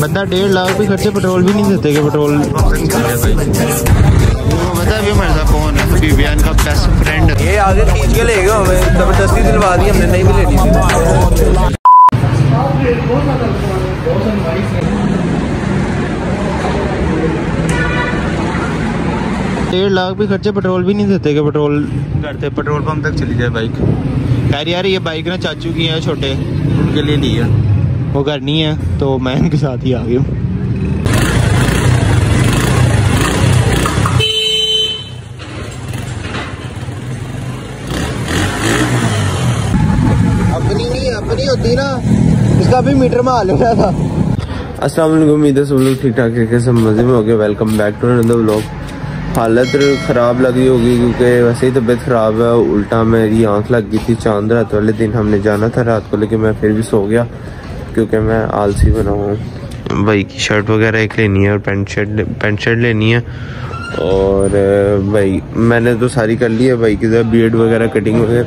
बंदा 1.5 लाख भी खर्चे पेट्रोल भी नहीं देते कि पेट्रोल पता है। हमारे साथ कौन है, बीबियान का बेस्ट फ्रेंड है, ये आगे खींच के लेगा हमें, जबरदस्ती दिलवा दी हमने, नहीं भी लेनी थी। 1.5 लाख भी खर्चे पेट्रोल भी नहीं देते कि पेट्रोल करते पेट्रोल पंप तक चली जाए बाइक। खैर यार ये बाइक ना चाचू की है छोटे, उनके लिए ली है, वो घर नहीं है तो मैं उनके साथ ही आ गया हूँ। अपनी होती ना इसका भी मीटर में हाल होता था। अस्सलाम वालेकुम, उम्मीद है सब लोग ठीक ठाक है, सब मज़े में हो गए। Welcome back to another vlog. हालत ख़राब लगी होगी क्योंकि वैसे ही तबीयत ख़राब है, उल्टा मेरी आँख लग गई थी चांद रात वाले दिन, हमने जाना था रात को लेकिन मैं फिर भी सो गया क्योंकि मैं आलसी बना हूँ। भाई की शर्ट वगैरह एक लेनी है और पैंट शर्ट लेनी है, और भाई मैंने तो सारी कर ली है, भाई की जरा बीएड वगैरह कटिंग वगैरह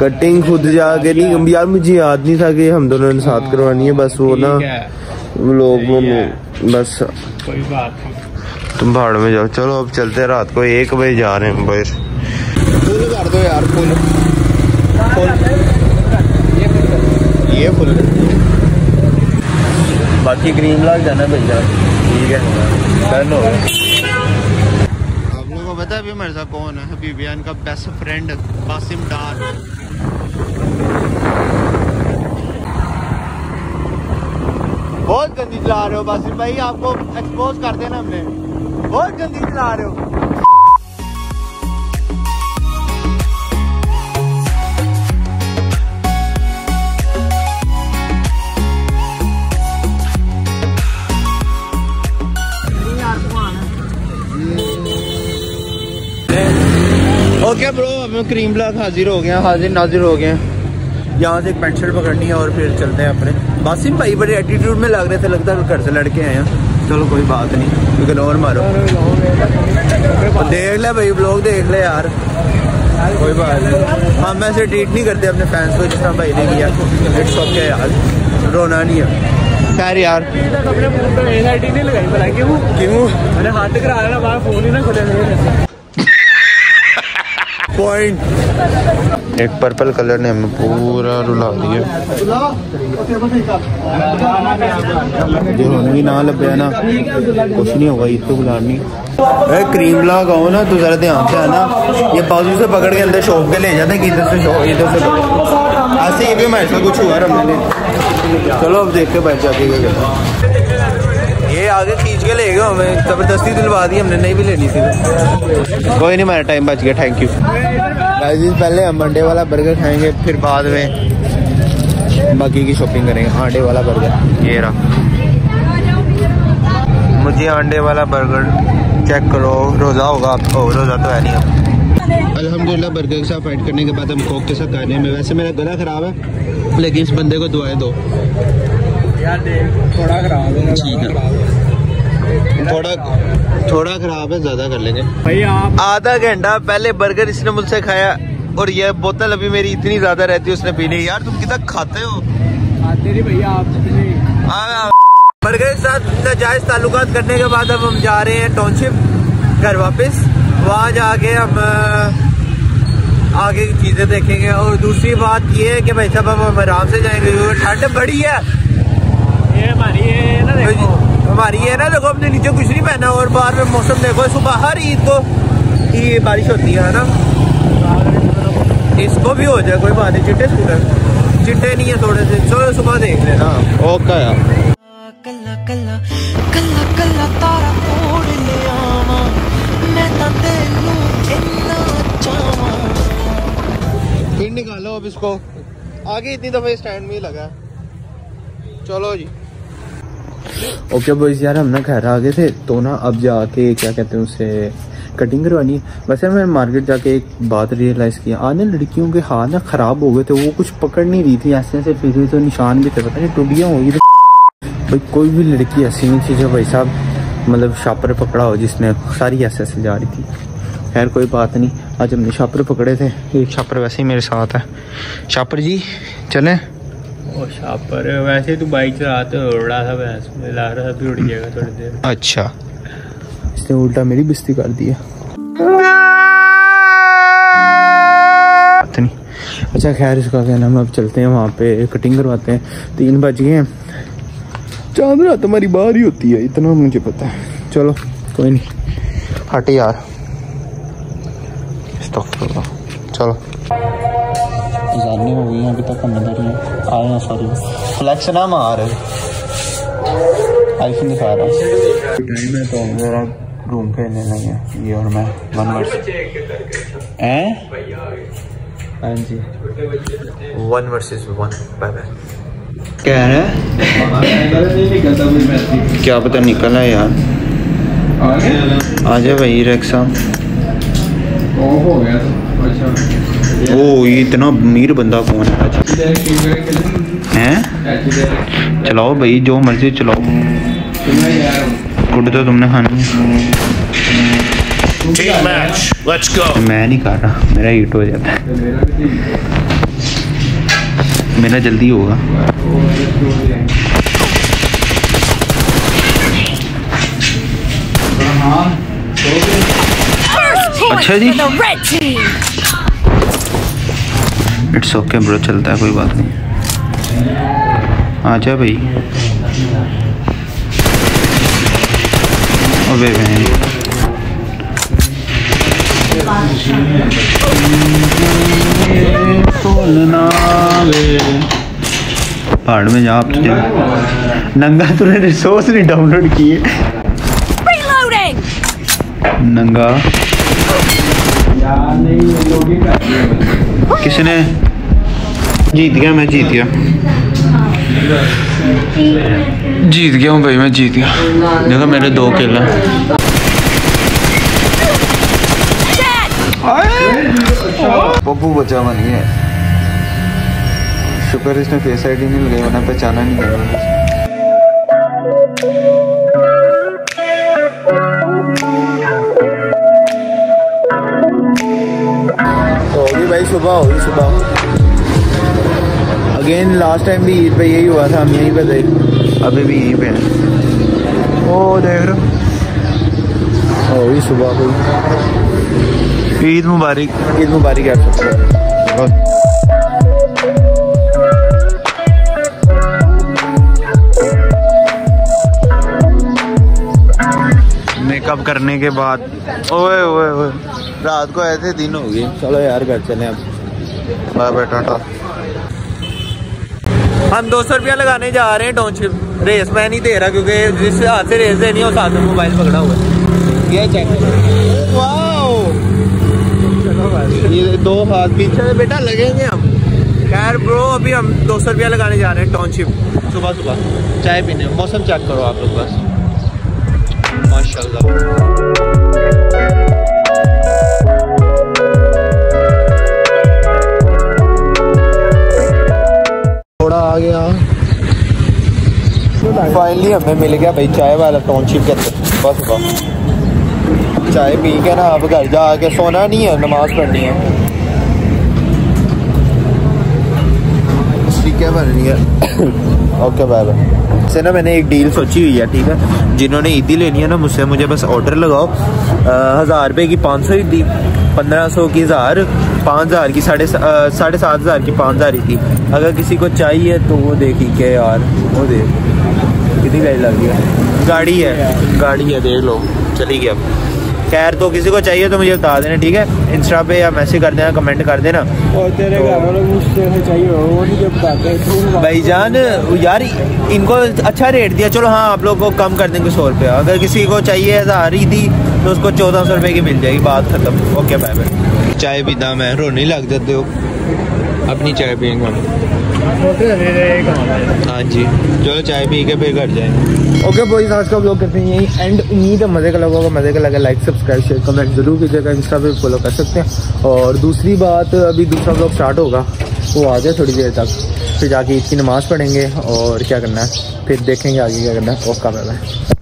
कटिंग खुद जाके नहीं यार मुझे याद नहीं था कि हम दोनों ने साथ करवानी है, बस वो ना लोगों ने बस तुम भाड़ में जाओ। चलो अब चलते, रात को 1 बजे जा रहे हैं भाई। फुल कर दो यार, फुल ये फुल बाकी ग्रीन लाइट जाना भैया, ठीक है डन हो गया। आप लोगों को पता है अभी मेरे साथ कौन है, अभी बीबियान का बेस्ट फ्रेंड बासिम डार। बहुत गंदी चला रहे हो बासिम भाई, आपको एक्सपोज कर देना हमने, बहुत गंदी चला रहे हो। ओके ब्रो, हम क्रीम ब्लॉक हाजिर हो गए हैं, हाजिर नाजिर हो गए हैं। यहाँ से एक पेंट शर्ट पकड़नी है और फिर चलते हैं अपने। बासिम भाई बड़े एटीट्यूड में लग रहे थे, लगता है घर से लड़के आए हैं। चलो कोई बात नहीं, तो इग्नोर मारो, देख ले भाई ब्लॉग देख ले यार, कोई बात नहीं। हम ऐसे ट्रीट नहीं करते अपने फैंस को जितना भाई ने किया, इट्स ओके यार, रोना नहीं है। खैर यार नहीं लगाई क्यों, मैंने हाथ टकरा लेना बाहर, फोन ही ना खुले पॉइंट। एक पर्पल कलर ने हमें पूरा रुला दिया, जो हमें भी ना लगे ना कुछ नहीं होगा, इसको बुलानी। अरे क्रीम ला गाओ ना, तू जरा ध्यान से आना, ये बाजू से पकड़ के अंदर शॉप पे ले जाते हैं कि इधर से ऐसे ही भी हमारे साथ कुछ हुआ हमने। चलो अब देखते बैठ जाते हैं, ये आगे खींच के ले गए हमें, जबरदस्ती दिलवा दी हमने, नहीं भी लेनी थी। कोई नहीं, मेरा टाइम बच गया, थैंक यू। पहले हम अंडे वाला बर्गर खाएंगे, फिर बाद में बाकी की शॉपिंग करेंगे। अंडे वाला बर्गर ये रहा, मुझे अंडे वाला बर्गर चेक करो, रोज़ा होगा आपको, रोज़ा तो है नहीं आप। अल्हम्दुलिल्लाह बर्गर के साथ फाइट करने के बाद हम कोक के साथ खाने में, वैसे मेरा गला ख़राब है लेकिन इस बंदे को दुआएं दो यार, थोड़ा खराब है, ठीक है थोड़ा खराब है, ज़्यादा कर लेंगे भाई। आप आधा घंटा पहले बर्गर इसने मुझसे खाया और ये बोतल अभी मेरी इतनी ज़्यादा रहती है उसने पीने। यार तुम कितना खाते हो, खाते नहीं भैया आप बर्गर के साथ नाजायज़ ताल्लुकात करने के बाद अब हम जा रहे हैं टाउनशिप घर वापस, वहाँ जाके हम आगे की चीज़ें देखेंगे। और दूसरी बात ये है कि भाई साहब हम आराम से जाएंगे क्योंकि ठंड बड़ी है, हमारी ये ना देखो अपने नीचे कुछ नहीं पहना, और बाहर में मौसम देखो, सुबह हर ईद को ये बारिश होती है ना, इसको भी हो जाए कोई बात नहीं। चिट्टे स्कूटर चिट्टे नहीं है थोड़े से, चलो सुबह देख लेना। ओके फिर निकालो अब इसको, आगे इतनी दफे स्टैंड में ही लगा। चलो जी ओके बॉयज, यार हम ना खैर आ गए थे तो ना अब जाके क्या कहते हैं उसे कटिंग करवानी है। वैसे मैं मार्केट जाके एक बात रियलाइज़ किया, आज ना लड़कियों के हाथ ना ख़राब हो गए थे, वो कुछ पकड़ नहीं रही थी, ऐसे ऐसे फिर तो निशान भी थे, पता नहीं टुडियाँ होगी भाई। कोई भी लड़की ऐसी नहीं थी जो भाई साहब मतलब शापर पकड़ा हो जिसने, सारी ऐसे ऐसे जा रही थी। खैर कोई बात नहीं। आज हमने छापर पकड़े थे, एक छापर वैसे ही मेरे साथ है। छापर जी चलें? ओ छापर वैसे तो बाइक चलाते उड़ा था, रहा था उड़ जाएगा थोड़ी देर। अच्छा इसने उल्टा मेरी बिस्ती कर दिया। अच्छा खैर इसका कहना हम अब चलते हैं वहाँ पे कटिंग करवाते हैं। 3 बज गए हैं, चांद रात हमारी बाहर ही होती है इतना मुझे पता है। चलो कोई नहीं, हट यार चलो। हो गई अभी तक हम इधर ही आए हैं। सॉरी फ्लैक्स ना मार आईफोन दिखा रहा है। टाइम है तो मेरा रूम पे नहीं है ये और मैं 1 वर्स हैं। हाँ जी 1 वर्सेस 1 बाय बाय। क्या है क्या पता निकला यार। आ जाए भाई रेक्सा हो गया तो। वो ये इतना अमीर बंदा कौन है? चलाओ भाई जो मर्जी चलाओ, गुड तो तुमने खानी है। Match let's go. मैं नहीं कर रहा, मेरा हिट हो जाता है, मेरा जल्दी होगा। अच्छा जी इट्स ओके ब्रो, चलता है कोई बात नहीं। आजा भाई अबे भाई पहाड़ में जा नंगा। तूने रिसोर्स नहीं डाउनलोड किए नंगा। किसने जीत गया? मैं जीत गया, जीत गया हूँ भाई मैं जीत गया। देखो मेरे 2 किल। पप्पू बचा बन गया, शुक्र इसने फेस आईडी नहीं लगाई वरना पहचाना नहीं गया। तो होगी भाई सुबह, होगी सुबह। अगेन लास्ट टाइम भी ईद पे यही हुआ था, हम यहीं पे थे, अभी भी यहीं पे हैं। ओ देख रहे होगी सुबह होगी। ईद मुबारक, ईद मुबारक आप सबको। मेकअप करने के बाद ओए ओए ओए रात को ऐसे दिन हो गए। चलो यार घर चले अब, बाय बाय टाटा। हम 200 रुपया लगाने जा रहे हैं टोनशिप रेस। मैं नहीं दे रहा क्योंकि जिससे हाथ से रेस देनी हो साथ में मोबाइल पकड़ा हुआ है। ये चेक ये 2 हाथ पीछे से बेटा लगेंगे हम। खैर ब्रो अभी हम 200 रुपया लगाने जा रहे हैं टाउनशिप सुबह सुबह चाय पीने। मौसम चेक करो आप लोग बस, माशाल्लाह। थोड़ा आ गया फाइनली हमें मिल गया भाई चाय वाला टाउनशिप के सुबह सुबह। चाय पी के ना अब घर जा के सोना नहीं है, नमाज पढ़नी है। क्या पढ़नी है? Okay bye bye. से ना मैंने एक डील सोची हुई है ठीक है, जिन्होंने ईदी लेनी है ना मुझसे, मुझे बस ऑर्डर लगाओ 1000 रुपये की 500 ईदी, 1500 की 1000, 5000 की 7500 की 5000 ईदी। अगर किसी को चाहिए तो वो देखी क्या यार, वो देख कितनी गाड़ी लग गई, गाड़ी है देख लो चली गई अब। खैर तो किसी को चाहिए तो मुझे बता देना ठीक है, इंस्टा पे या मैसेज कर देना, कमेंट कर देना। और तेरे घर वालों को चाहिए वो नहीं बताते भाई जान यार, इनको अच्छा रेट दिया। चलो हाँ आप लोगों को कम कर देंगे 100 रुपया। अगर किसी को चाहिए 1000 ईदी तो उसको 1400 रुपये की मिल जाएगी। बात खत्म, ओके बाय बाय। चाय पीता मैं रोने लग जाते हो अपनी चाय पियेंगे। हाँ जी चलो चाय पी के फिर घर जाएंगे। ओके बॉयज आज का व्लॉग करते हैं यही एंड। उम्मीद है मज़े का लगा होगा, मज़े का लगा लाइक सब्सक्राइब शेयर कमेंट जरूर कीजिएगा। इंस्टा पे फॉलो कर सकते हैं। और दूसरी बात अभी दूसरा व्लॉग स्टार्ट होगा, वो आ जाए थोड़ी देर तक, फिर जाके ईद की नमाज़ पढ़ेंगे और क्या करना है फिर देखेंगे आगे क्या करना है। Okay bye bye.